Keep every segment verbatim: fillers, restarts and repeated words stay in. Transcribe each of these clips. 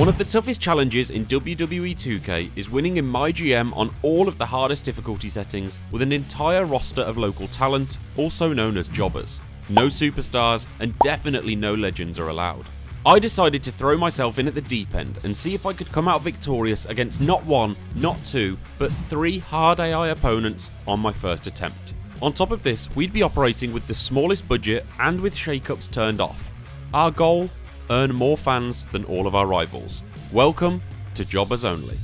One of the toughest challenges in W W E two K is winning in MyGM on all of the hardest difficulty settings with an entire roster of local talent, also known as jobbers. No superstars and definitely no legends are allowed. I decided to throw myself in at the deep end and see if I could come out victorious against not one, not two, but three hard A I opponents on my first attempt. On top of this, we'd be operating with the smallest budget and with shake-ups turned off. Our goal? Earn more fans than all of our rivals. Welcome to Jobbers Only.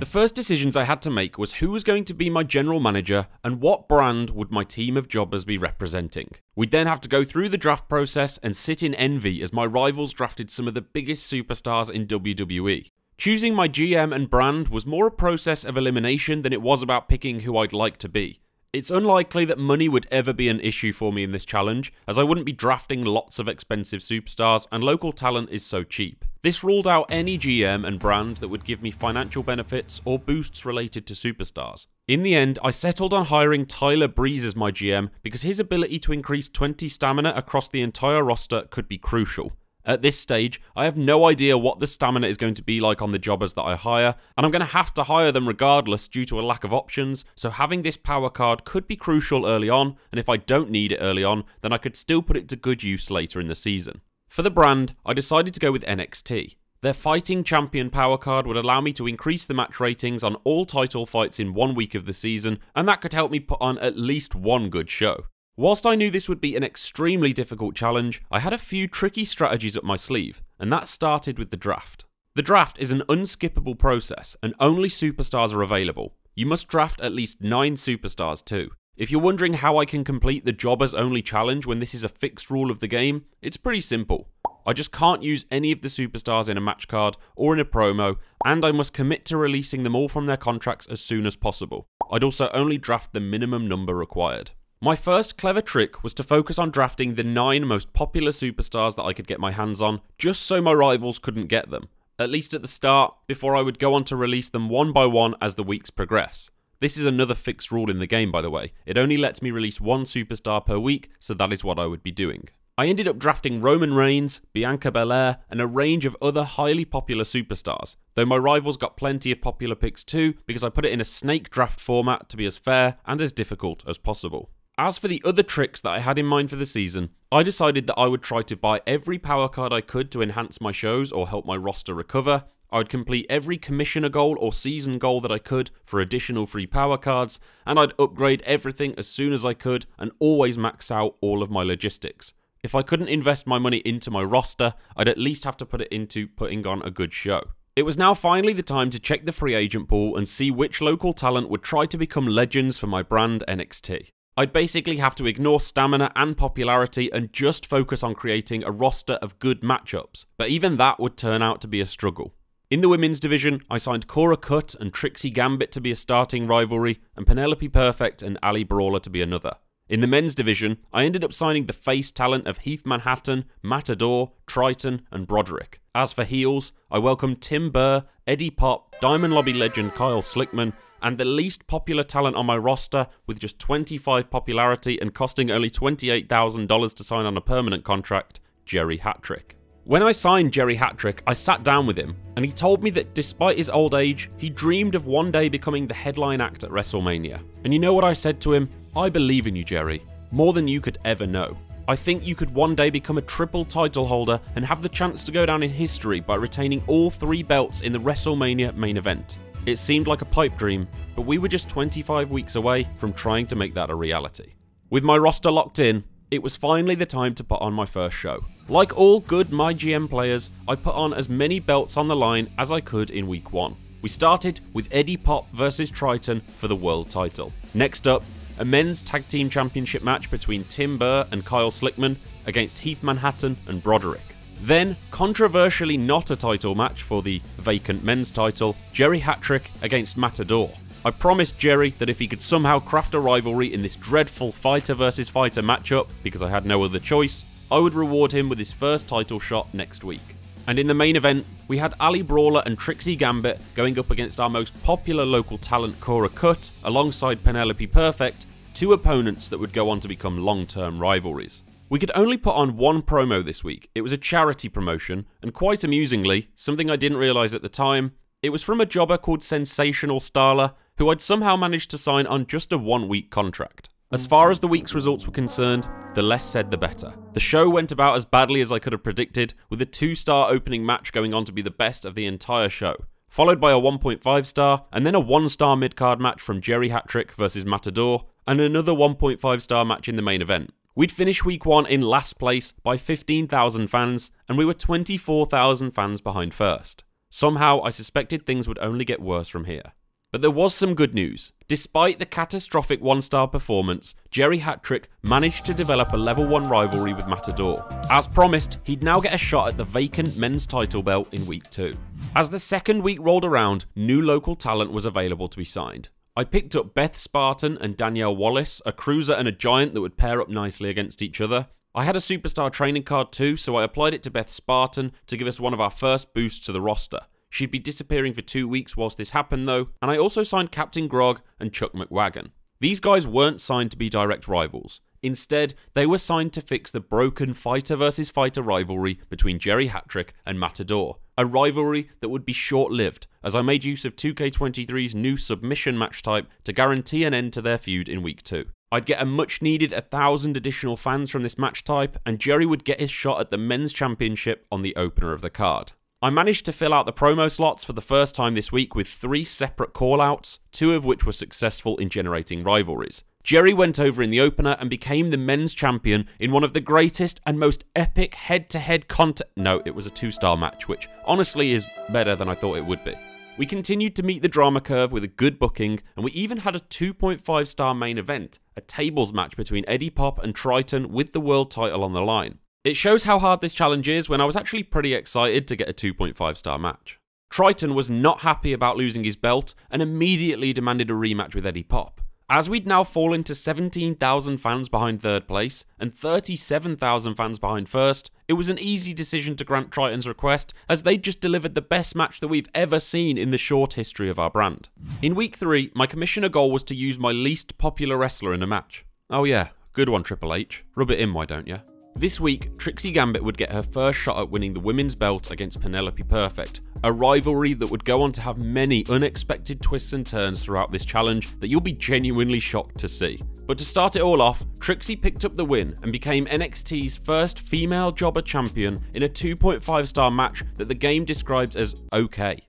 The first decisions I had to make was who was going to be my general manager and what brand would my team of jobbers be representing. We'd then have to go through the draft process and sit in envy as my rivals drafted some of the biggest superstars in W W E. Choosing my G M and brand was more a process of elimination than it was about picking who I'd like to be. It's unlikely that money would ever be an issue for me in this challenge, as I wouldn't be drafting lots of expensive superstars and local talent is so cheap. This ruled out any G M and brand that would give me financial benefits or boosts related to superstars. In the end, I settled on hiring Tyler Breeze as my G M because his ability to increase twenty stamina across the entire roster could be crucial. At this stage, I have no idea what the stamina is going to be like on the jobbers that I hire, and I'm going to have to hire them regardless due to a lack of options, so having this power card could be crucial early on, and if I don't need it early on, then I could still put it to good use later in the season. For the brand, I decided to go with N X T. Their Fighting Champion power card would allow me to increase the match ratings on all title fights in one week of the season, and that could help me put on at least one good show. Whilst I knew this would be an extremely difficult challenge, I had a few tricky strategies up my sleeve, and that started with the draft. The draft is an unskippable process, and only superstars are available. You must draft at least nine superstars too. If you're wondering how I can complete the jobbers only challenge when this is a fixed rule of the game, it's pretty simple. I just can't use any of the superstars in a match card or in a promo, and I must commit to releasing them all from their contracts as soon as possible. I'd also only draft the minimum number required. My first clever trick was to focus on drafting the nine most popular superstars that I could get my hands on, just so my rivals couldn't get them, at least at the start, before I would go on to release them one by one as the weeks progress. This is another fixed rule in the game, by the way. It only lets me release one superstar per week, so that is what I would be doing. I ended up drafting Roman Reigns, Bianca Belair, and a range of other highly popular superstars, though my rivals got plenty of popular picks too, because I put it in a snake draft format to be as fair and as difficult as possible. As for the other tricks that I had in mind for the season, I decided that I would try to buy every power card I could to enhance my shows or help my roster recover. I would complete every commissioner goal or season goal that I could for additional free power cards, and I'd upgrade everything as soon as I could and always max out all of my logistics. If I couldn't invest my money into my roster, I'd at least have to put it into putting on a good show. It was now finally the time to check the free agent pool and see which local talent would try to become legends for my brand N X T. I'd basically have to ignore stamina and popularity and just focus on creating a roster of good matchups, but even that would turn out to be a struggle. In the women's division, I signed Cora Cutt and Trixie Gambit to be a starting rivalry, and Penelope Perfect and Ali Brawler to be another. In the men's division, I ended up signing the face talent of Heath Manhattan, Matador, Triton, and Broderick. As for heels, I welcomed Tim Burr, Eddie Pop, Diamond Lobby legend Kyle Slickman, and the least popular talent on my roster with just twenty-five popularity and costing only twenty-eight thousand dollars to sign on a permanent contract, Jerry Hattrick. When I signed Jerry Hattrick, I sat down with him, and he told me that despite his old age, he dreamed of one day becoming the headline act at WrestleMania. And you know what I said to him? I believe in you, Jerry, more than you could ever know. I think you could one day become a triple title holder and have the chance to go down in history by retaining all three belts in the WrestleMania main event. It seemed like a pipe dream, but we were just twenty-five weeks away from trying to make that a reality. With my roster locked in, it was finally the time to put on my first show. Like all good MyGM players, I put on as many belts on the line as I could in week one. We started with Eddie Pop versus Triton for the world title. Next up, a men's tag team championship match between Tim Burr and Kyle Slickman against Heath Manhattan and Broderick. Then, controversially not a title match for the vacant men's title, Jerry Hattrick against Matador. I promised Jerry that if he could somehow craft a rivalry in this dreadful fighter versus fighter matchup, because I had no other choice, I would reward him with his first title shot next week. And in the main event, we had Ali Brawler and Trixie Gambit going up against our most popular local talent Cora Cutt, alongside Penelope Perfect, two opponents that would go on to become long-term rivalries. We could only put on one promo this week. It was a charity promotion, and quite amusingly, something I didn't realise at the time, it was from a jobber called Sensational Starla, who I'd somehow managed to sign on just a one-week contract. As far as the week's results were concerned, the less said the better. The show went about as badly as I could have predicted, with a two-star opening match going on to be the best of the entire show, followed by a one point five star, and then a one-star mid-card match from Jerry Hattrick versus Matador, and another one point five star match in the main event. We'd finish week one in last place by fifteen thousand fans, and we were twenty-four thousand fans behind first. Somehow, I suspected things would only get worse from here. But there was some good news. Despite the catastrophic one-star performance, Jerry Hattrick managed to develop a level one rivalry with Matador. As promised, he'd now get a shot at the vacant men's title belt in week two. As the second week rolled around, new local talent was available to be signed. I picked up Beth Spartan and Danielle Wallace, a cruiser and a giant that would pair up nicely against each other. I had a superstar training card too, so I applied it to Beth Spartan to give us one of our first boosts to the roster. She'd be disappearing for two weeks whilst this happened though, and I also signed Captain Grog and Chuck McWagon. These guys weren't signed to be direct rivals. Instead, they were signed to fix the broken fighter versus fighter rivalry between Jerry Hattrick and Matador, a rivalry that would be short-lived, as I made use of two K twenty-three's new submission match type to guarantee an end to their feud in week two. I'd get a much-needed one thousand additional fans from this match type, and Jerry would get his shot at the men's championship on the opener of the card. I managed to fill out the promo slots for the first time this week with three separate callouts, two of which were successful in generating rivalries. Jerry went over in the opener and became the men's champion in one of the greatest and most epic head-to-head contest. No, it was a two-star match, which honestly is better than I thought it would be. We continued to meet the drama curve with a good booking, and we even had a two point five star main event, a tables match between Eddie Pop and Triton with the world title on the line. It shows how hard this challenge is when I was actually pretty excited to get a two point five star match. Triton was not happy about losing his belt and immediately demanded a rematch with Eddie Pop. As we'd now fallen to seventeen thousand fans behind third place and thirty-seven thousand fans behind first, it was an easy decision to grant Triton's request as they'd just delivered the best match that we've ever seen in the short history of our brand. In week three, my commissioner goal was to use my least popular wrestler in a match. Oh yeah, good one Triple H. Rub it in, why don't you? This week, Trixie Gambit would get her first shot at winning the women's belt against Penelope Perfect, a rivalry that would go on to have many unexpected twists and turns throughout this challenge that you'll be genuinely shocked to see. But to start it all off, Trixie picked up the win and became N X T's first female jobber champion in a two point five star match that the game describes as okay.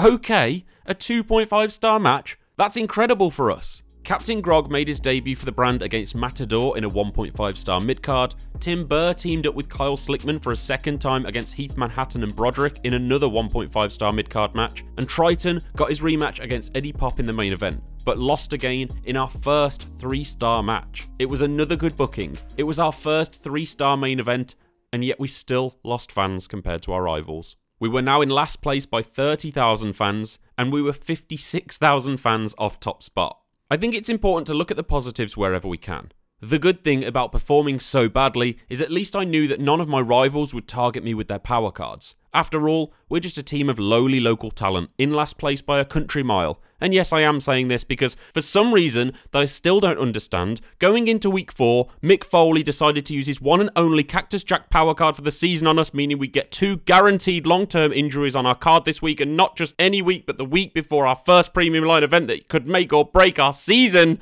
Okay? A two point five star match? That's incredible for us! Captain Grog made his debut for the brand against Matador in a one point five star mid-card, Tim Burr teamed up with Kyle Slickman for a second time against Heath Manhattan and Broderick in another one point five star mid-card match, and Triton got his rematch against Eddie Pop in the main event, but lost again in our first three star match. It was another good booking, it was our first three star main event, and yet we still lost fans compared to our rivals. We were now in last place by thirty thousand fans, and we were fifty-six thousand fans off top spot. I think it's important to look at the positives wherever we can. The good thing about performing so badly is at least I knew that none of my rivals would target me with their power cards. After all, we're just a team of lowly local talent, in last place by a country mile. And yes, I am saying this because, for some reason that I still don't understand, going into week four, Mick Foley decided to use his one and only Cactus Jack power card for the season on us, meaning we'd get two guaranteed long-term injuries on our card this week, and not just any week, but the week before our first premium line event that could make or break our season.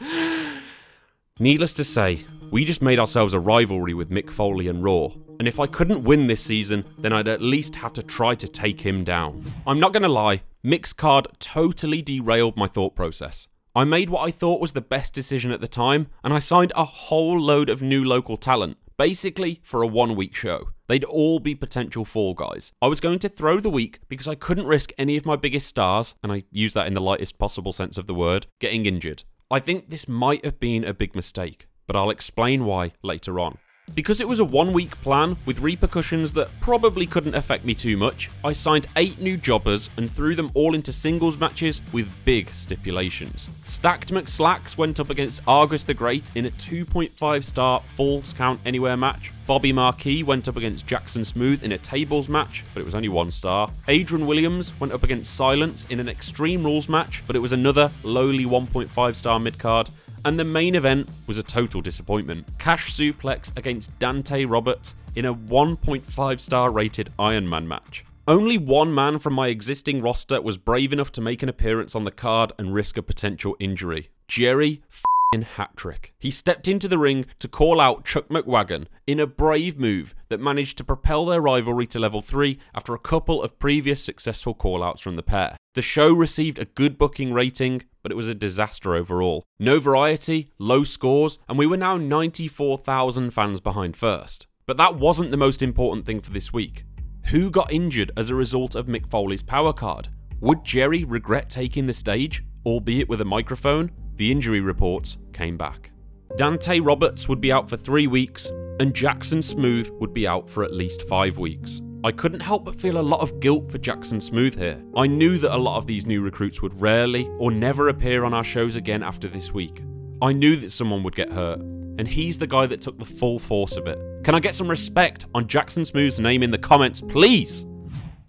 Needless to say, we just made ourselves a rivalry with Mick Foley and Raw, and if I couldn't win this season, then I'd at least have to try to take him down. I'm not gonna lie, Mick's card totally derailed my thought process. I made what I thought was the best decision at the time, and I signed a whole load of new local talent, basically for a one-week show. They'd all be potential fall guys. I was going to throw the week because I couldn't risk any of my biggest stars, and I use that in the lightest possible sense of the word, getting injured. I think this might have been a big mistake, but I'll explain why later on. Because it was a one-week plan with repercussions that probably couldn't affect me too much, I signed eight new jobbers and threw them all into singles matches with big stipulations. Stacked McSlacks went up against Argus the Great in a two point five star Falls Count Anywhere match. Bobby Marquis went up against Jackson Smooth in a tables match, but it was only one star. Adrian Williams went up against Silence in an Extreme Rules match, but it was another lowly one point five star mid-card. and the main event was a total disappointment. Cash Suplex against Dante Roberts in a one point five star rated Iron Man match. Only one man from my existing roster was brave enough to make an appearance on the card and risk a potential injury. Jerry f***ing Hattrick. He stepped into the ring to call out Chuck McWagon in a brave move that managed to propel their rivalry to level three after a couple of previous successful callouts from the pair. The show received a good booking rating, but it was a disaster overall. No variety, low scores, and we were now ninety-four thousand fans behind first. But that wasn't the most important thing for this week. Who got injured as a result of Mick Foley's power card? Would Jerry regret taking the stage, albeit with a microphone? The injury reports came back. Dante Roberts would be out for three weeks, and Jackson Smooth would be out for at least five weeks. I couldn't help but feel a lot of guilt for Jackson Smooth here. I knew that a lot of these new recruits would rarely or never appear on our shows again after this week. I knew that someone would get hurt, and he's the guy that took the full force of it. Can I get some respect on Jackson Smooth's name in the comments, please?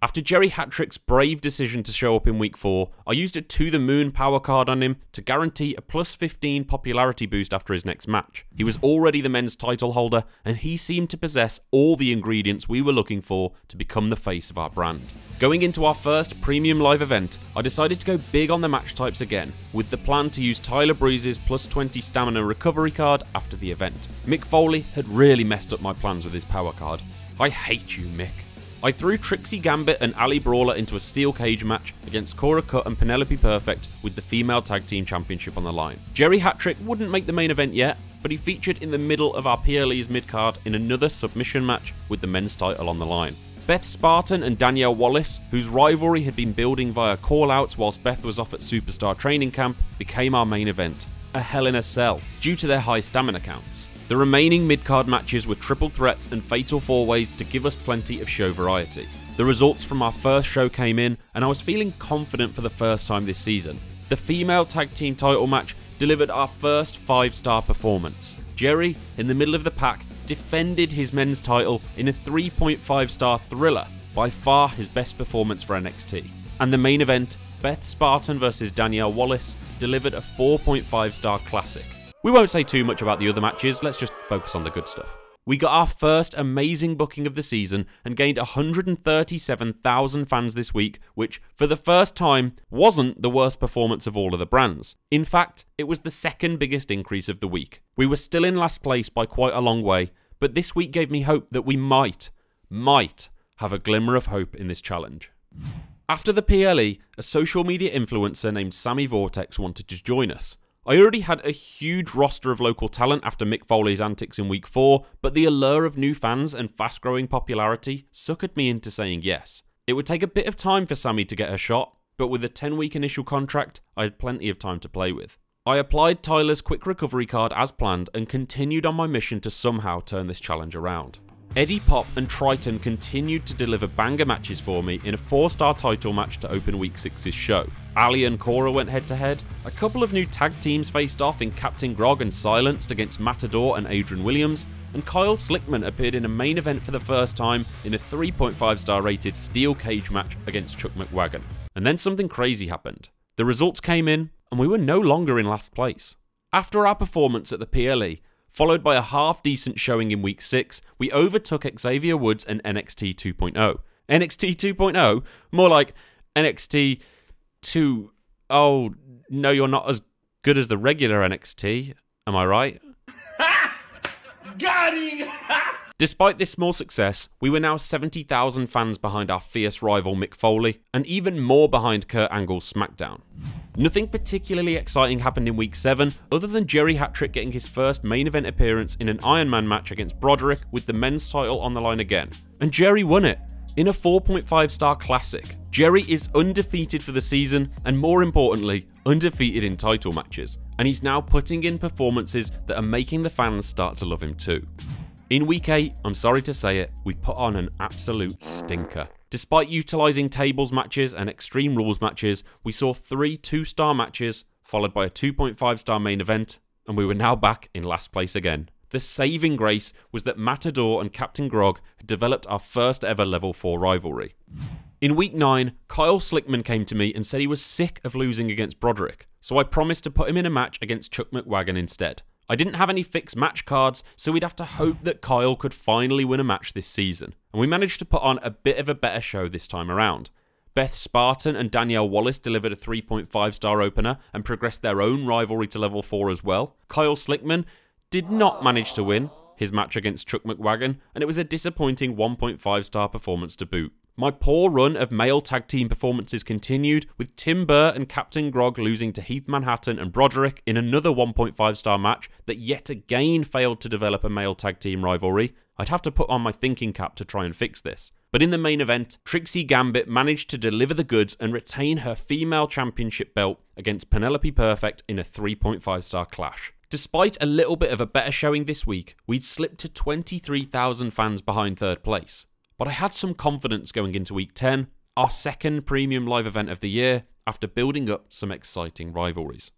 After Jerry Hattrick's brave decision to show up in week four, I used a to the moon power card on him to guarantee a plus fifteen popularity boost after his next match. He was already the men's title holder, and he seemed to possess all the ingredients we were looking for to become the face of our brand. Going into our first premium live event, I decided to go big on the match types again, with the plan to use Tyler Breeze's plus twenty stamina recovery card after the event. Mick Foley had really messed up my plans with his power card. I hate you, Mick. I threw Trixie Gambit and Ali Brawler into a steel cage match against Cora Cutt and Penelope Perfect with the female tag team championship on the line. Jerry Hattrick wouldn't make the main event yet, but he featured in the middle of our P L E's mid-card in another submission match with the men's title on the line. Beth Spartan and Danielle Wallace, whose rivalry had been building via call-outs whilst Beth was off at Superstar training camp, became our main event. A hell in a cell, due to their high stamina counts. The remaining mid-card matches were triple threats and fatal four-ways to give us plenty of show variety. The results from our first show came in, and I was feeling confident for the first time this season. The female tag team title match delivered our first five-star performance. Jerry, in the middle of the pack, defended his men's title in a three point five star thriller, by far his best performance for N X T. And the main event, Beth Spartan versus Danielle Wallace, delivered a four point five star classic. We won't say too much about the other matches, let's just focus on the good stuff. We got our first amazing booking of the season and gained one hundred thirty-seven thousand fans this week, which, for the first time, wasn't the worst performance of all of the brands. In fact, it was the second biggest increase of the week. We were still in last place by quite a long way, but this week gave me hope that we might, might have a glimmer of hope in this challenge. After the P L E, a social media influencer named Sammy Vortex wanted to join us. I already had a huge roster of local talent after Mick Foley's antics in week four, but the allure of new fans and fast-growing popularity suckered me into saying yes. It would take a bit of time for Sammy to get her shot, but with a ten week initial contract, I had plenty of time to play with. I applied Tyler's quick recovery card as planned and continued on my mission to somehow turn this challenge around. Eddie Pop and Triton continued to deliver banger matches for me in a four star title match to open week six's show. Ali and Cora went head to head, a couple of new tag teams faced off in Captain Grog and Silenced against Matador and Adrian Williams, and Kyle Slickman appeared in a main event for the first time in a three point five star rated steel cage match against Chuck McWagon. And then something crazy happened. The results came in, and we were no longer in last place. After our performance at the P L E, followed by a half-decent showing in week six, we overtook Xavier Woods and N X T two point oh. N X T two point oh? More like N X T two... Oh, no, you're not as good as the regular N X T. Am I right? Got him! Despite this small success, we were now seventy thousand fans behind our fierce rival Mick Foley, and even more behind Kurt Angle's Smackdown. Nothing particularly exciting happened in week seven, other than Jerry Hattrick getting his first main event appearance in an Iron Man match against Broderick with the men's title on the line again. And Jerry won it, in a four point five star classic. Jerry is undefeated for the season, and more importantly, undefeated in title matches. And he's now putting in performances that are making the fans start to love him too. In week eight, I'm sorry to say it, we put on an absolute stinker. Despite utilising tables matches and extreme rules matches, we saw three two star matches, followed by a two point five star main event, and we were now back in last place again. The saving grace was that Matador and Captain Grog had developed our first ever level four rivalry. In week nine, Kyle Slickman came to me and said he was sick of losing against Broderick, so I promised to put him in a match against Chuck McWagon instead. I didn't have any fixed match cards, so we'd have to hope that Kyle could finally win a match this season, and we managed to put on a bit of a better show this time around. Beth Spartan and Danielle Wallace delivered a three point five star opener and progressed their own rivalry to level four as well. Kyle Slickman did not manage to win his match against Chuck McWagon, and it was a disappointing one point five star performance to boot. My poor run of male tag team performances continued, with Tim Burr and Captain Grog losing to Heath Manhattan and Broderick in another one point five star match that yet again failed to develop a male tag team rivalry. I'd have to put on my thinking cap to try and fix this. But in the main event, Trixie Gambit managed to deliver the goods and retain her female championship belt against Penelope Perfect in a three point five star clash. Despite a little bit of a better showing this week, we'd slipped to twenty-three thousand fans behind third place. But I had some confidence going into week ten, our second premium live event of the year, after building up some exciting rivalries.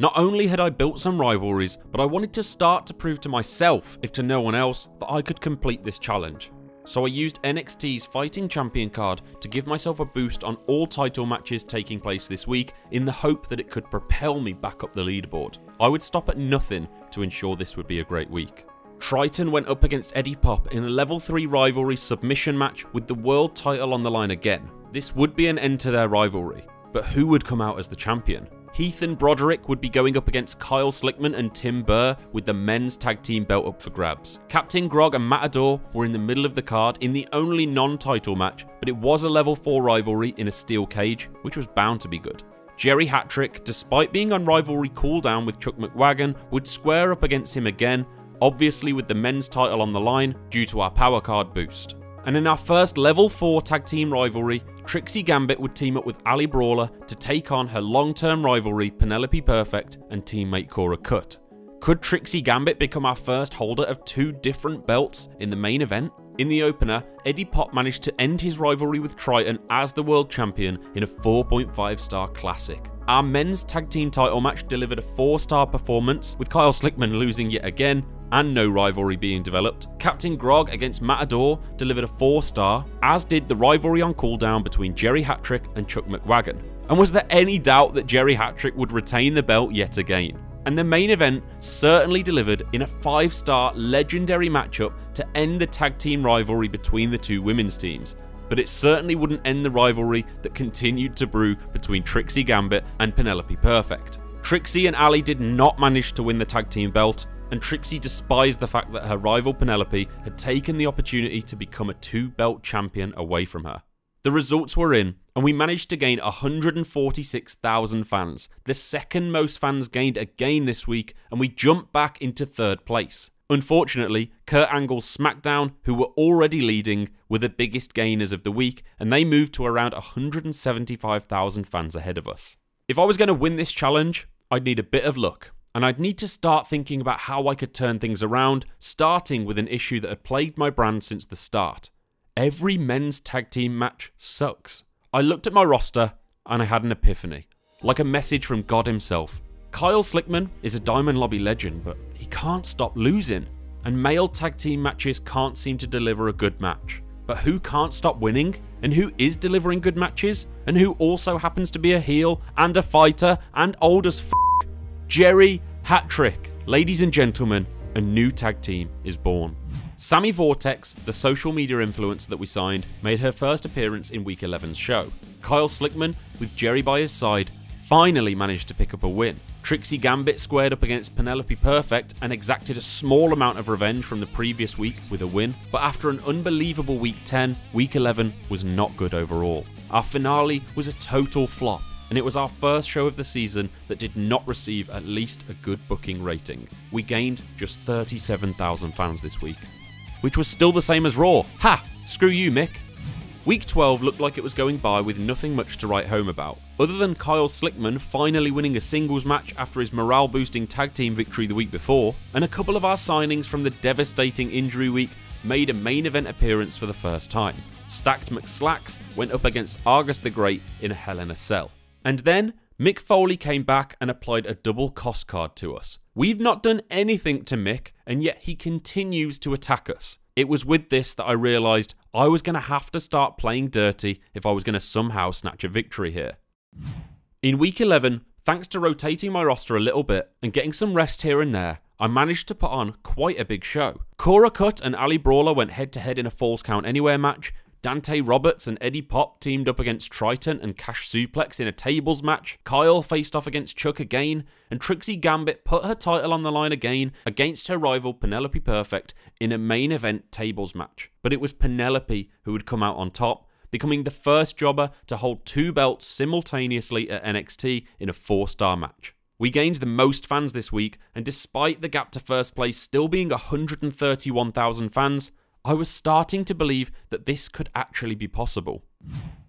Not only had I built some rivalries, but I wanted to start to prove to myself, if to no one else, that I could complete this challenge. So I used N X T's Fighting Champion card to give myself a boost on all title matches taking place this week in the hope that it could propel me back up the leaderboard. I would stop at nothing to ensure this would be a great week. Triton went up against Eddie Pop in a level three rivalry submission match with the world title on the line again. This would be an end to their rivalry, but who would come out as the champion? Heath and Broderick would be going up against Kyle Slickman and Tim Burr with the men's tag team belt up for grabs. Captain Grog and Matador were in the middle of the card in the only non-title match, but it was a level four rivalry in a steel cage, which was bound to be good. Jerry Hattrick, despite being on rivalry cooldown with Chuck McWagon, would square up against him again, obviously with the men's title on the line due to our power card boost. And in our first level four tag team rivalry, Trixie Gambit would team up with Ali Brawler to take on her long-term rivalry Penelope Perfect and teammate Cora Cutt. Could Trixie Gambit become our first holder of two different belts in the main event? In the opener, Eddie Pop managed to end his rivalry with Triton as the world champion in a four point five star classic. Our men's tag team title match delivered a four star performance, with Kyle Slickman losing yet again, and no rivalry being developed. Captain Grog against Matador delivered a four star, as did the rivalry on cooldown between Jerry Hattrick and Chuck McWagon. And was there any doubt that Jerry Hattrick would retain the belt yet again? And the main event certainly delivered in a five star legendary matchup to end the tag team rivalry between the two women's teams. But it certainly wouldn't end the rivalry that continued to brew between Trixie Gambit and Penelope Perfect. Trixie and Ali did not manage to win the tag team belt, and Trixie despised the fact that her rival Penelope had taken the opportunity to become a two belt champion away from her. The results were in, and we managed to gain one hundred forty-six thousand fans, the second most fans gained again this week, and we jumped back into third place. Unfortunately, Kurt Angle's Smackdown, who were already leading, were the biggest gainers of the week, and they moved to around one hundred seventy-five thousand fans ahead of us. If I was going to win this challenge, I'd need a bit of luck. And I'd need to start thinking about how I could turn things around, starting with an issue that had plagued my brand since the start. Every men's tag team match sucks. I looked at my roster and I had an epiphany, like a message from God himself. Kyle Slickman is a Diamond Lobby legend, but he can't stop losing, and male tag team matches can't seem to deliver a good match. But who can't stop winning, and who is delivering good matches, and who also happens to be a heel and a fighter and old as f***? Jerry Hattrick. Ladies and gentlemen, a new tag team is born. Sammy Vortex, the social media influencer that we signed, made her first appearance in week eleven's show. Kyle Slickman, with Jerry by his side, finally managed to pick up a win. Trixie Gambit squared up against Penelope Perfect and exacted a small amount of revenge from the previous week with a win, but after an unbelievable week ten, week eleven was not good overall. Our finale was a total flop, and it was our first show of the season that did not receive at least a good booking rating. We gained just thirty-seven thousand fans this week, which was still the same as Raw. Ha! Screw you, Mick. Week twelve looked like it was going by with nothing much to write home about, other than Kyle Slickman finally winning a singles match after his morale-boosting tag team victory the week before, and a couple of our signings from the devastating injury week made a main event appearance for the first time. Stacked McSlacks went up against Argus the Great in a Hell in a Cell. And then, Mick Foley came back and applied a double cost card to us. We've not done anything to Mick, and yet he continues to attack us. It was with this that I realised I was going to have to start playing dirty if I was going to somehow snatch a victory here. In week eleven, thanks to rotating my roster a little bit and getting some rest here and there, I managed to put on quite a big show. Cora Cutt and Ali Brawler went head-to-head in a Falls Count Anywhere match, Dante Roberts and Eddie Pop teamed up against Triton and Cash Suplex in a tables match, Kyle faced off against Chuck again, and Trixie Gambit put her title on the line again against her rival Penelope Perfect in a main event tables match. But it was Penelope who would come out on top, becoming the first jobber to hold two belts simultaneously at N X T in a four-star match. We gained the most fans this week, and despite the gap to first place still being one hundred thirty-one thousand fans, I was starting to believe that this could actually be possible.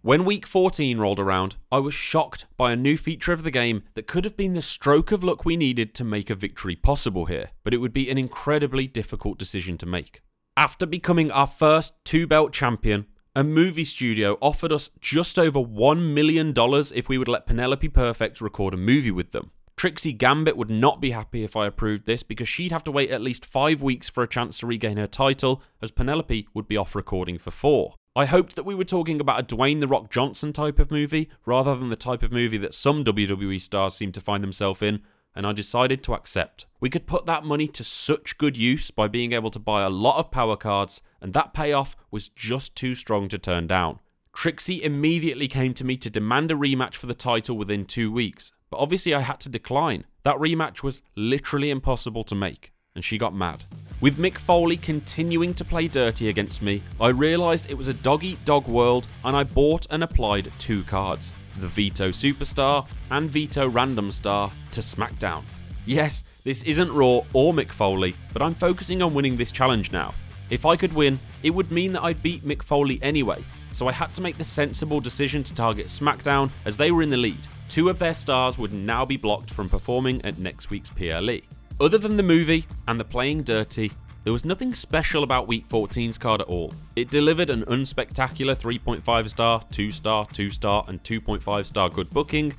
When week fourteen rolled around, I was shocked by a new feature of the game that could have been the stroke of luck we needed to make a victory possible here, but it would be an incredibly difficult decision to make. After becoming our first two-belt champion, a movie studio offered us just over one million dollars if we would let Penelope Perfect record a movie with them. Trixie Gambit would not be happy if I approved this because she'd have to wait at least five weeks for a chance to regain her title, as Penelope would be off recording for four. I hoped that we were talking about a Dwayne The Rock Johnson type of movie, rather than the type of movie that some W W E stars seem to find themselves in, and I decided to accept. We could put that money to such good use by being able to buy a lot of power cards, and that payoff was just too strong to turn down. Trixie immediately came to me to demand a rematch for the title within two weeks. But obviously I had to decline. That rematch was literally impossible to make, and she got mad. With Mick Foley continuing to play dirty against me, I realised it was a dog-eat-dog world, and I bought and applied two cards, the Veto Superstar and Veto Random Star, to SmackDown. Yes, this isn't Raw or Mick Foley, but I'm focusing on winning this challenge now. If I could win, it would mean that I'd beat Mick Foley anyway, so I had to make the sensible decision to target SmackDown as they were in the lead. Two of their stars would now be blocked from performing at next week's P L E. Other than the movie and the playing dirty, there was nothing special about week fourteen's card at all. It delivered an unspectacular three point five star, two star, two star and two point five star good booking.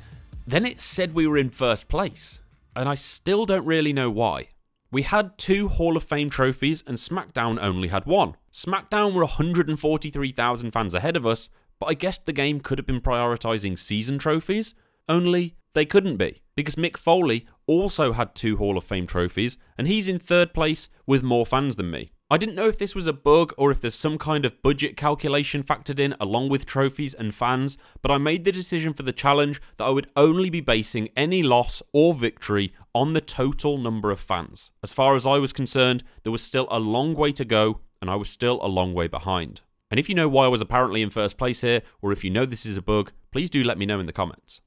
Then it said we were in first place, and I still don't really know why. We had two Hall of Fame trophies and SmackDown only had one. SmackDown were one hundred forty-three thousand fans ahead of us, but I guessed the game could have been prioritising season trophies. Only, they couldn't be, because Mick Foley also had two Hall of Fame trophies, and he's in third place with more fans than me. I didn't know if this was a bug or if there's some kind of budget calculation factored in along with trophies and fans, but I made the decision for the challenge that I would only be basing any loss or victory on the total number of fans. As far as I was concerned, there was still a long way to go, and I was still a long way behind. And if you know why I was apparently in first place here, or if you know this is a bug, please do let me know in the comments.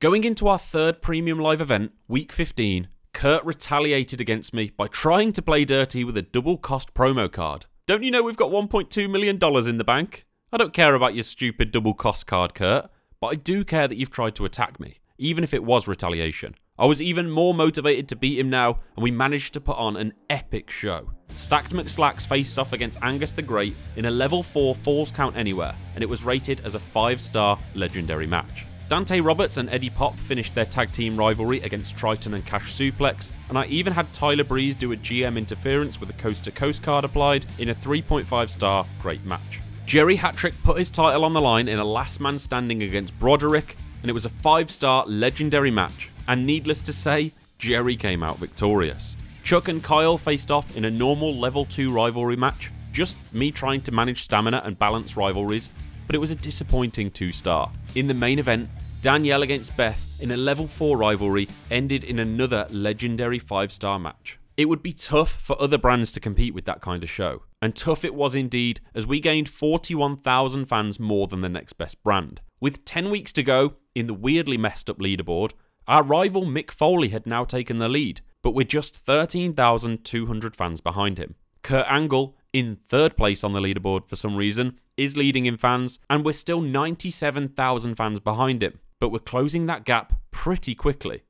Going into our third premium live event, week fifteen, Kurt retaliated against me by trying to play dirty with a double cost promo card. Don't you know we've got one point two million dollars in the bank? I don't care about your stupid double cost card, Kurt, but I do care that you've tried to attack me, even if it was retaliation. I was even more motivated to beat him now, and we managed to put on an epic show. Stacked McSlacks faced off against Argus the Great in a level four Falls Count Anywhere, and it was rated as a five star legendary match. Dante Roberts and Eddie Pop finished their tag team rivalry against Triton and Cash Suplex, and I even had Tyler Breeze do a G M interference with a coast-to-coast card applied in a three point five star great match. Jerry Hattrick put his title on the line in a last man standing against Broderick, and it was a five star legendary match, and needless to say, Jerry came out victorious. Chuck and Kyle faced off in a normal level two rivalry match, just me trying to manage stamina and balance rivalries, but it was a disappointing two star. In the main event, Danielle against Beth in a level four rivalry ended in another legendary five star match. It would be tough for other brands to compete with that kind of show, and tough it was indeed, as we gained forty-one thousand fans more than the next best brand. With ten weeks to go in the weirdly messed up leaderboard, our rival Mick Foley had now taken the lead, but we're just thirteen thousand two hundred fans behind him. Kurt Angle, in third place on the leaderboard for some reason, is leading in fans, and we're still ninety-seven thousand fans behind him, but we're closing that gap pretty quickly.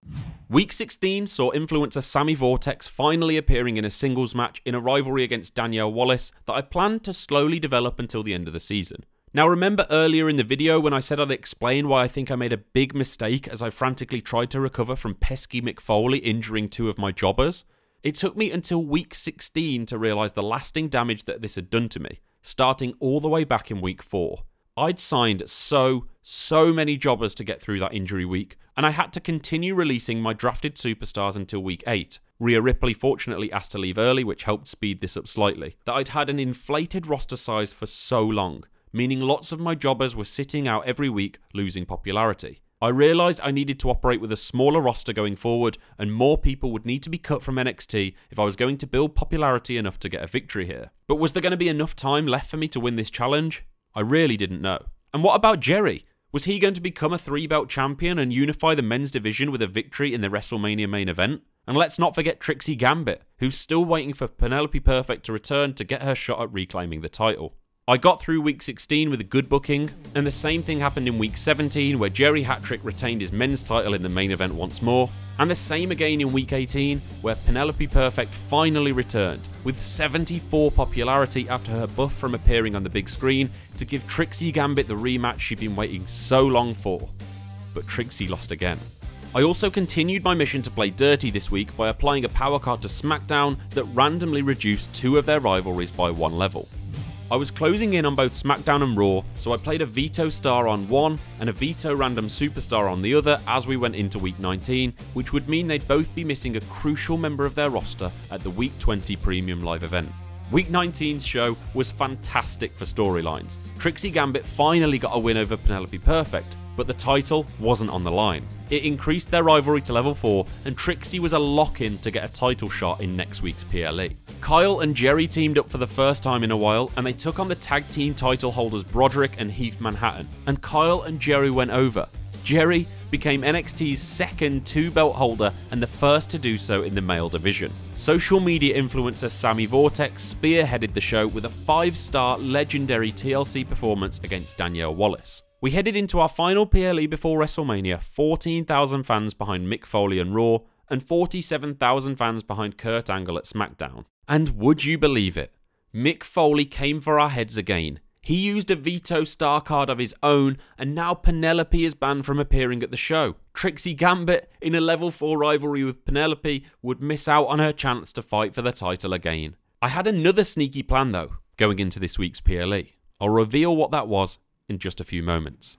Week sixteen saw influencer Sammy Vortex finally appearing in a singles match in a rivalry against Danielle Wallace that I planned to slowly develop until the end of the season. Now remember earlier in the video when I said I'd explain why I think I made a big mistake as I frantically tried to recover from pesky Mick Foley injuring two of my jobbers? It took me until week sixteen to realise the lasting damage that this had done to me, starting all the way back in week four. I'd signed so, so many jobbers to get through that injury week, and I had to continue releasing my drafted superstars until week eight. Rhea Ripley fortunately asked to leave early, which helped speed this up slightly. That I'd had an inflated roster size for so long, meaning lots of my jobbers were sitting out every week, losing popularity. I realised I needed to operate with a smaller roster going forward, and more people would need to be cut from N X T if I was going to build popularity enough to get a victory here. But was there going to be enough time left for me to win this challenge? I really didn't know. And what about Jerry? Was he going to become a three-belt champion and unify the men's division with a victory in the WrestleMania main event? And let's not forget Trixie Gambit, who's still waiting for Penelope Perfect to return to get her shot at reclaiming the title. I got through week sixteen with a good booking, and the same thing happened in week seventeen where Jerry Hattrick retained his men's title in the main event once more, and the same again in week eighteen where Penelope Perfect finally returned, with seventy-four popularity after her buff from appearing on the big screen to give Trixie Gambit the rematch she'd been waiting so long for. But Trixie lost again. I also continued my mission to play dirty this week by applying a power card to SmackDown that randomly reduced two of their rivalries by one level. I was closing in on both SmackDown and Raw, so I played a Veto Star on one and a Veto Random Superstar on the other as we went into week nineteen, which would mean they'd both be missing a crucial member of their roster at the week twenty Premium Live event. Week nineteen's show was fantastic for storylines. Trixie Gambit finally got a win over Penelope Perfect, but the title wasn't on the line. It increased their rivalry to level four, and Trixie was a lock-in to get a title shot in next week's P L E. Kyle and Jerry teamed up for the first time in a while, and they took on the tag team title holders Broderick and Heath Manhattan, and Kyle and Jerry went over. Jerry became N X T's second two-belt holder and the first to do so in the male division. Social media influencer Sammy Vortex spearheaded the show with a five-star legendary T L C performance against Danielle Wallace. We headed into our final P L E before WrestleMania, fourteen thousand fans behind Mick Foley and Raw, and forty-seven thousand fans behind Kurt Angle at SmackDown. And would you believe it? Mick Foley came for our heads again. He used a Veto Star card of his own, and now Penelope is banned from appearing at the show. Trixie Gambit, in a level four rivalry with Penelope, would miss out on her chance to fight for the title again. I had another sneaky plan though, going into this week's P L E. I'll reveal what that was in just a few moments.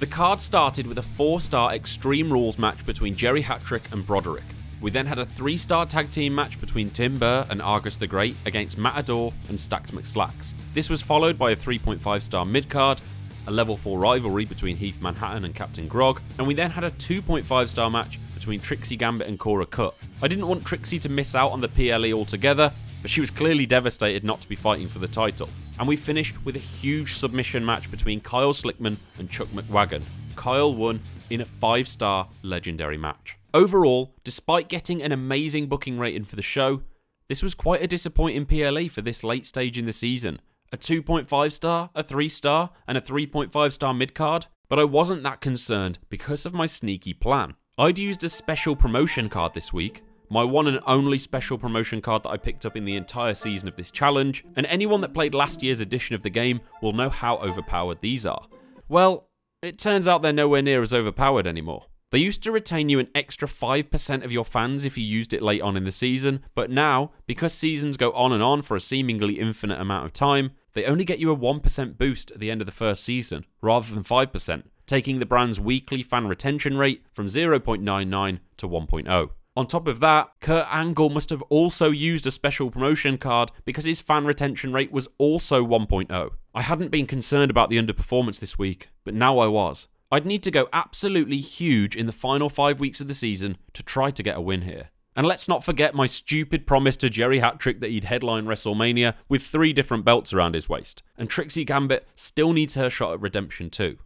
The card started with a four-star Extreme Rules match between Jerry Hattrick and Broderick. We then had a three-star tag team match between Tim Burr and Argus the Great against Matador and Stacked McSlacks. This was followed by a three point five star mid-card, a level four rivalry between Heath Manhattan and Captain Grog, and we then had a two point five star match between Trixie Gambit and Cora Cutt. I didn't want Trixie to miss out on the P L E altogether, but she was clearly devastated not to be fighting for the title. And we finished with a huge submission match between Kyle Slickman and Chuck McWagon. Kyle won in a five-star legendary match. Overall, despite getting an amazing booking rating for the show, this was quite a disappointing P L E for this late stage in the season. A two point five star, a three star, and a three point five star mid-card, but I wasn't that concerned because of my sneaky plan. I'd used a special promotion card this week, my one and only special promotion card that I picked up in the entire season of this challenge, and anyone that played last year's edition of the game will know how overpowered these are. Well, it turns out they're nowhere near as overpowered anymore. They used to retain you an extra five percent of your fans if you used it late on in the season, but now, because seasons go on and on for a seemingly infinite amount of time, they only get you a one percent boost at the end of the first season, rather than five percent, taking the brand's weekly fan retention rate from zero point nine nine to one point oh. On top of that, Kurt Angle must have also used a special promotion card because his fan retention rate was also one point oh. I hadn't been concerned about the underperformance this week, but now I was. I'd need to go absolutely huge in the final five weeks of the season to try to get a win here. And let's not forget my stupid promise to Jerry Hattrick that he'd headline WrestleMania with three different belts around his waist. And Trixie Gambit still needs her shot at redemption too.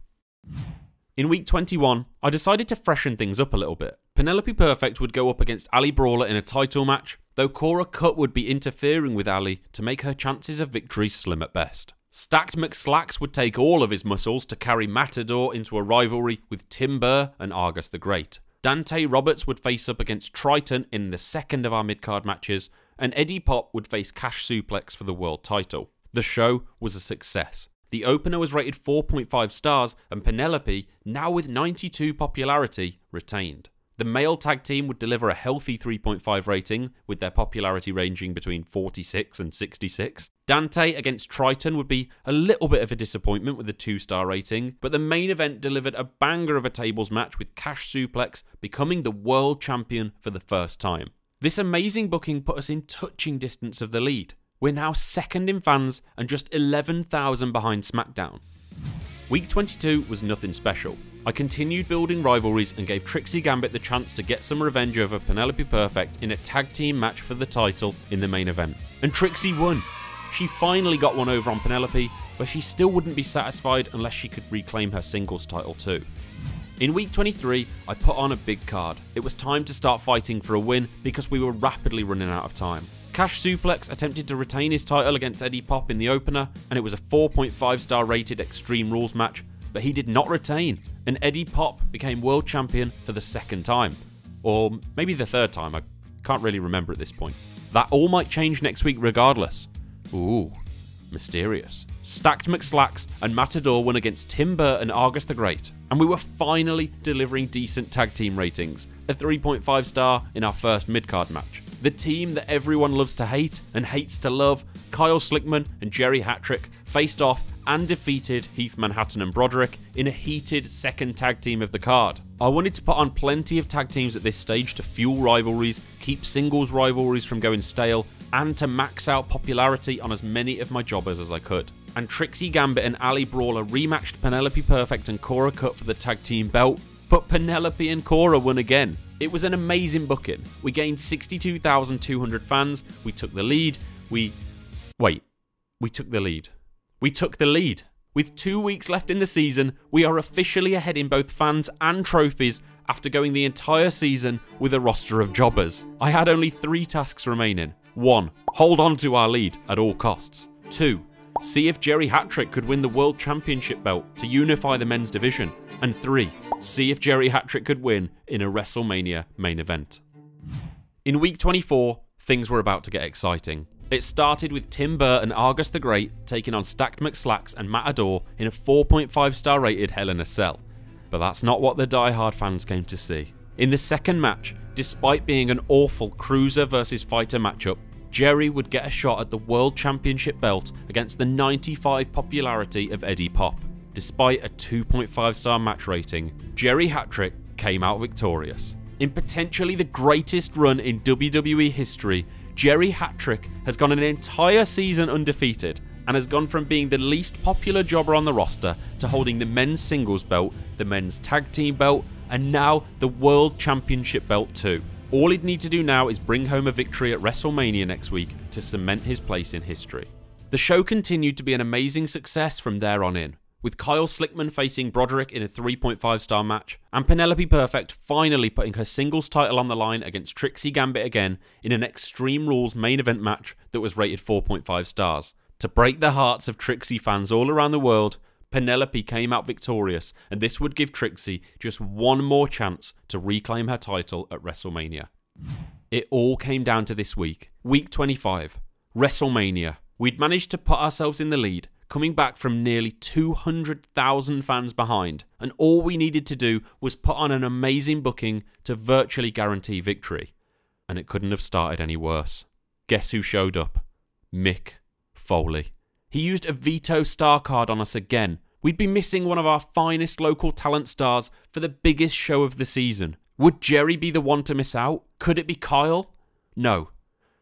In week twenty-one, I decided to freshen things up a little bit. Penelope Perfect would go up against Ali Brawler in a title match, though Cora Cutt would be interfering with Ali to make her chances of victory slim at best. Stacked McSlacks would take all of his muscles to carry Matador into a rivalry with Tim Burr and Argus the Great. Dante Roberts would face up against Triton in the second of our mid-card matches, and Eddie Pop would face Cash Suplex for the world title. The show was a success. The opener was rated four point five stars, and Penelope, now with ninety-two popularity, retained. The male tag team would deliver a healthy three point five rating, with their popularity ranging between forty-six and sixty-six. Dante against Triton would be a little bit of a disappointment with a two star rating, but the main event delivered a banger of a tables match with Cash Suplex becoming the world champion for the first time. This amazing booking put us in touching distance of the lead. We're now second in fans and just eleven thousand behind SmackDown. Week twenty-two was nothing special. I continued building rivalries and gave Trixie Gambit the chance to get some revenge over Penelope Perfect in a tag team match for the title in the main event. And Trixie won! She finally got one over on Penelope, but she still wouldn't be satisfied unless she could reclaim her singles title too. In week twenty-three, I put on a big card. It was time to start fighting for a win because we were rapidly running out of time. Cash Suplex attempted to retain his title against Eddie Pop in the opener, and it was a four point five star rated Extreme Rules match, but he did not retain, and Eddie Pop became world champion for the second time. Or maybe the third time, I can't really remember at this point. That all might change next week regardless. Ooh, mysterious. Stacked McSlacks and Matador won against Tim Burr and Argus the Great, and we were finally delivering decent tag team ratings, a three point five star in our first mid-card match. The team that everyone loves to hate and hates to love, Kyle Slickman and Jerry Hattrick, faced off and defeated Heath Manhattan and Broderick in a heated second tag team of the card. I wanted to put on plenty of tag teams at this stage to fuel rivalries, keep singles rivalries from going stale, and to max out popularity on as many of my jobbers as I could. And Trixie Gambit and Ali Brawler rematched Penelope Perfect and Cora Cutt for the tag team belt, but Penelope and Cora won again. It was an amazing booking. We gained sixty-two thousand two hundred fans, we took the lead, we... Wait, we took the lead. We took the lead. With two weeks left in the season, we are officially ahead in both fans and trophies after going the entire season with a roster of jobbers. I had only three tasks remaining. One, hold on to our lead at all costs. Two, see if Jerry Hattrick could win the World Championship belt to unify the men's division. And three, see if Jerry Hattrick could win in a WrestleMania main event. In week twenty-four, things were about to get exciting. It started with Tim Burr and Argus the Great taking on Stacked McSlacks and Matador in a four point five star rated Hell in a Cell. But that's not what the die-hard fans came to see. In the second match, despite being an awful cruiser versus fighter matchup, Jerry would get a shot at the World Championship belt against the ninety-five popularity of Eddie Pop. Despite a two point five star match rating, Jerry Hattrick came out victorious. In potentially the greatest run in W W E history, Jerry Hattrick has gone an entire season undefeated and has gone from being the least popular jobber on the roster to holding the men's singles belt, the men's tag team belt, and now the World Championship belt too. All he'd need to do now is bring home a victory at WrestleMania next week to cement his place in history. The show continued to be an amazing success from there on in, with Kyle Slickman facing Broderick in a three point five star match, and Penelope Perfect finally putting her singles title on the line against Trixie Gambit again in an Extreme Rules main event match that was rated four point five stars. To break the hearts of Trixie fans all around the world, Penelope came out victorious, and this would give Trixie just one more chance to reclaim her title at WrestleMania. It all came down to this week. Week twenty-five. WrestleMania. We'd managed to put ourselves in the lead, coming back from nearly two hundred thousand fans behind, and all we needed to do was put on an amazing booking to virtually guarantee victory. And it couldn't have started any worse. Guess who showed up? Mick Foley. He used a veto star card on us again. We'd be missing one of our finest local talent stars for the biggest show of the season. Would Jerry be the one to miss out? Could it be Kyle? No,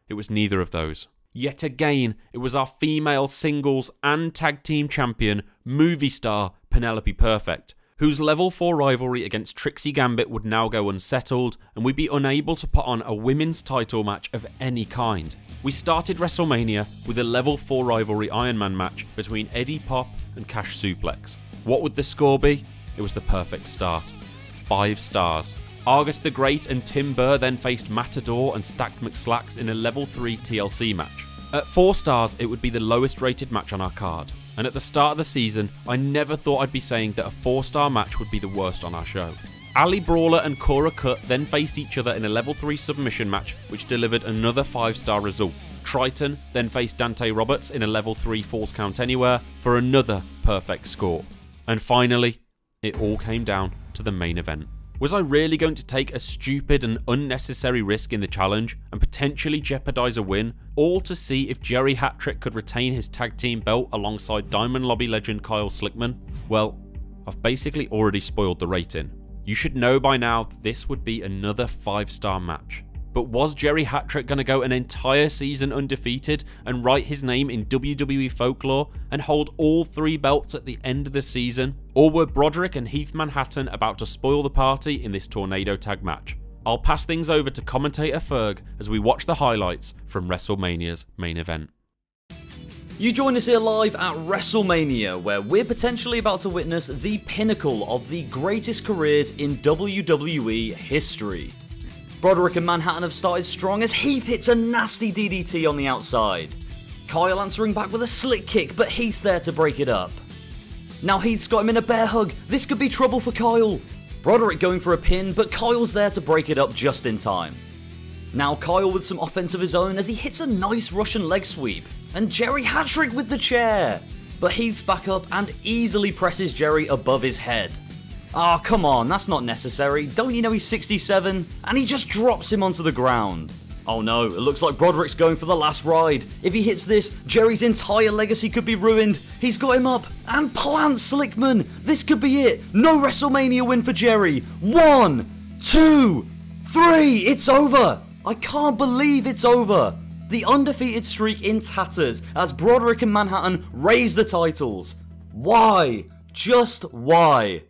it was neither of those. Yet again, it was our female singles and tag team champion, movie star Penelope Perfect, whose level four rivalry against Trixie Gambit would now go unsettled, and we'd be unable to put on a women's title match of any kind. We started WrestleMania with a level four rivalry Iron Man match between Eddie Pop and Cash Suplex. What would the score be? It was the perfect start. Five stars. Argus the Great and Tim Burr then faced Matador and Stacked McSlacks in a level three T L C match. At four stars, it would be the lowest rated match on our card. And at the start of the season, I never thought I'd be saying that a four star match would be the worst on our show. Ali Brawler and Cora Cutt then faced each other in a level three submission match, which delivered another five star result. Triton then faced Dante Roberts in a level three Falls Count Anywhere for another perfect score. And finally, it all came down to the main event. Was I really going to take a stupid and unnecessary risk in the challenge and potentially jeopardise a win, all to see if Jerry Hattrick could retain his tag team belt alongside Diamond Lobby legend Kyle Slickman? Well, I've basically already spoiled the rating. You should know by now that this would be another five star match. But was Jerry Hattrick going to go an entire season undefeated and write his name in W W E folklore and hold all three belts at the end of the season? Or were Broderick and Heath Manhattan about to spoil the party in this tornado tag match? I'll pass things over to commentator Ferg as we watch the highlights from WrestleMania's main event. You join us here live at WrestleMania, where we're potentially about to witness the pinnacle of the greatest careers in W W E history. Broderick and Manhattan have started strong as Heath hits a nasty D D T on the outside. Kyle answering back with a slick kick, but Heath's there to break it up. Now Heath's got him in a bear hug, this could be trouble for Kyle. Broderick going for a pin, but Kyle's there to break it up just in time. Now Kyle with some offense of his own as he hits a nice Russian leg sweep. And Jerry Hattrick with the chair! But Heath's back up and easily presses Jerry above his head. Ah, oh, come on, that's not necessary, don't you know he's sixty-seven? And he just drops him onto the ground. Oh no, it looks like Broderick's going for the last ride. If he hits this, Jerry's entire legacy could be ruined. He's got him up, and plants Slickman! This could be it! No WrestleMania win for Jerry! One, two, three! It's over! I can't believe it's over! The undefeated streak in tatters as Broderick and Manhattan raise the titles. Why? Just why?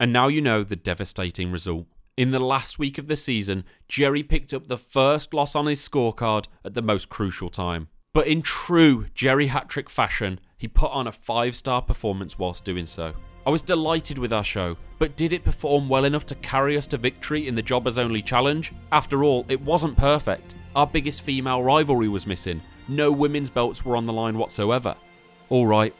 And now you know the devastating result. In the last week of the season, Jerry picked up the first loss on his scorecard at the most crucial time. But in true Jerry Hattrick fashion, he put on a five star performance whilst doing so. I was delighted with our show, but did it perform well enough to carry us to victory in the Jobbers Only Challenge? After all, it wasn't perfect. Our biggest female rivalry was missing, no women's belts were on the line whatsoever. Alright,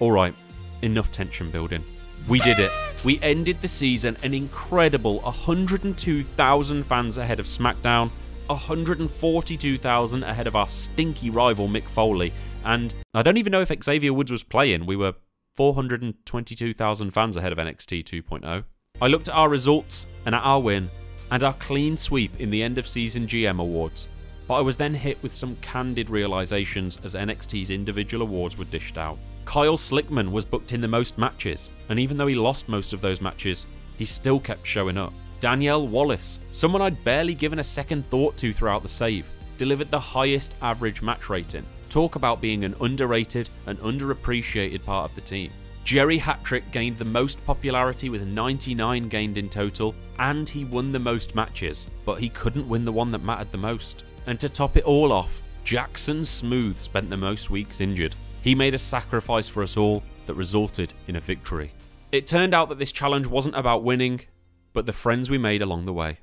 alright, enough tension building. We did it. We ended the season an incredible one hundred two thousand fans ahead of SmackDown, one hundred forty-two thousand ahead of our stinky rival Mick Foley, and I don't even know if Xavier Woods was playing, we were four hundred twenty-two thousand fans ahead of N X T two point oh. I looked at our results and at our win, and our clean sweep in the end of season G M awards, but I was then hit with some candid realisations as N X T's individual awards were dished out. Kyle Slickman was booked in the most matches, and even though he lost most of those matches, he still kept showing up. Danielle Wallace, someone I'd barely given a second thought to throughout the save, delivered the highest average match rating. Talk about being an underrated and underappreciated part of the team. Jerry Hattrick gained the most popularity with ninety-nine gained in total, and he won the most matches, but he couldn't win the one that mattered the most. And to top it all off, Jackson Smooth spent the most weeks injured. He made a sacrifice for us all that resulted in a victory. It turned out that this challenge wasn't about winning, but the friends we made along the way.